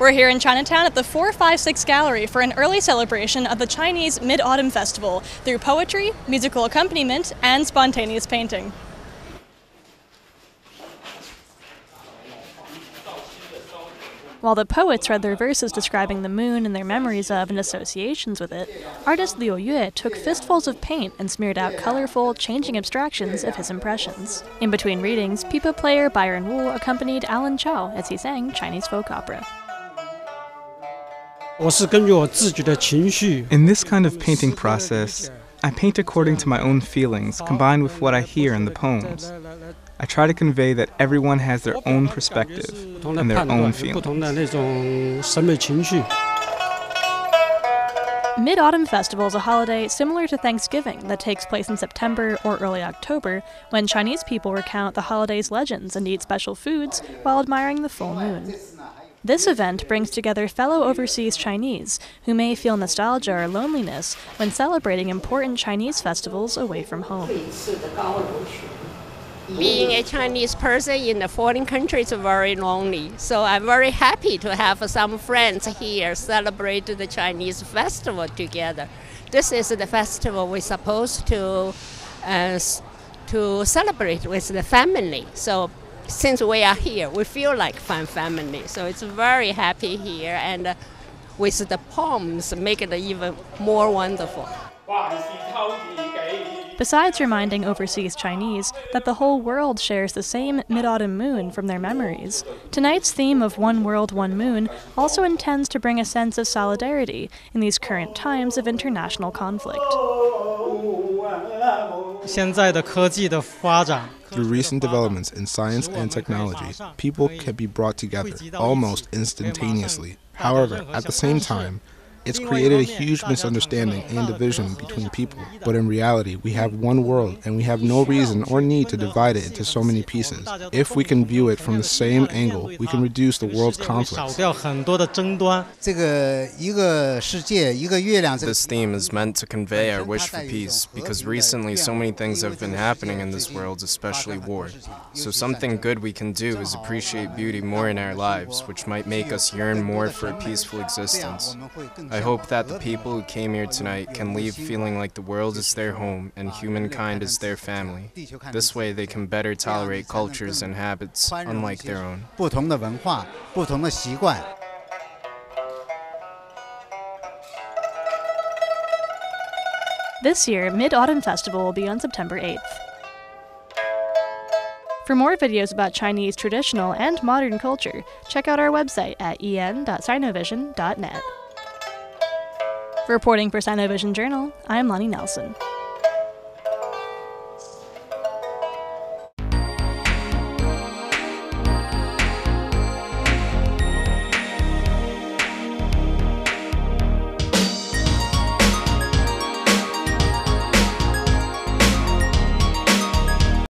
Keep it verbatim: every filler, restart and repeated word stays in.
We're here in Chinatown at the four five six Gallery for an early celebration of the Chinese Mid-Autumn Festival through poetry, musical accompaniment, and spontaneous painting. While the poets read their verses describing the moon and their memories of and associations with it, artist Liu Yue took fistfuls of paint and smeared out colorful, changing abstractions of his impressions. In between readings, pipa player Byron Wu accompanied Alan Chao as he sang Chinese folk opera. In this kind of painting process, I paint according to my own feelings, combined with what I hear in the poems. I try to convey that everyone has their own perspective and their own feelings. Mid-Autumn Festival is a holiday similar to Thanksgiving that takes place in September or early October, when Chinese people recount the holiday's legends and eat special foods while admiring the full moon. This event brings together fellow overseas Chinese who may feel nostalgia or loneliness when celebrating important Chinese festivals away from home. Being a Chinese person in a foreign country is very lonely, so I'm very happy to have some friends here celebrate the Chinese festival together. This is the festival we're supposed to, uh, to celebrate with the family. So since we are here, we feel like fun family. So it's very happy here, and uh, with the poems, make it even more wonderful. Besides reminding overseas Chinese that the whole world shares the same mid-autumn moon from their memories, tonight's theme of One World, One Moon also intends to bring a sense of solidarity in these current times of international conflict. Through recent developments in science and technology, people can be brought together almost instantaneously. However, at the same time, it's created a huge misunderstanding and division between people, but in reality, we have one world, and we have no reason or need to divide it into so many pieces. If we can view it from the same angle, we can reduce the world's conflicts. This theme is meant to convey our wish for peace, because recently so many things have been happening in this world, especially war. So something good we can do is appreciate beauty more in our lives, which might make us yearn more for a peaceful existence. I hope that the people who came here tonight can leave feeling like the world is their home and humankind is their family. This way they can better tolerate cultures and habits unlike their own. This year, Mid-Autumn Festival will be on September eighth. For more videos about Chinese traditional and modern culture, check out our website at e n dot sinovision dot net. Reporting for SinoVision Journal, I'm Lani Nelson.